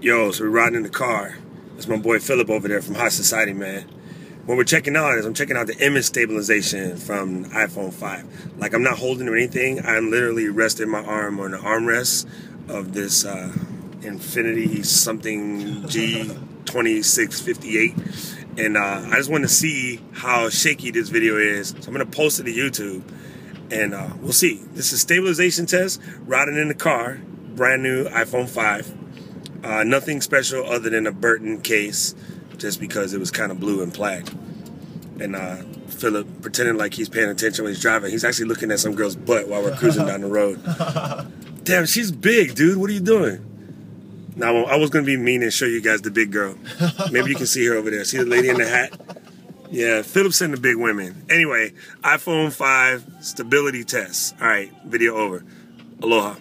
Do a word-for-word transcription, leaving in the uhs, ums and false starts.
Yo, so we're riding in the car. That's my boy Philip over there from High Society, man. What we're checking out is I'm checking out the image stabilization from iPhone five. Like, I'm not holding or anything. I'm literally resting my arm on the armrest of this uh, Infiniti something G twenty-six fifty-eight. And uh, I just want to see how shaky this video is. So I'm going to post it to YouTube. And uh, we'll see. This is stabilization test, riding in the car, brand new iPhone five. Uh, nothing special other than a Burton case, just because it was kind of blue and plaid. And uh, Philip pretending like he's paying attention when he's driving. He's actually looking at some girl's butt while we're cruising down the road. Damn, she's big, dude. What are you doing? Now, I was going to be mean and show you guys the big girl. Maybe you can see her over there. See the lady in the hat? Yeah, Philip's in the big women. Anyway, iPhone five stability test. All right, video over. Aloha.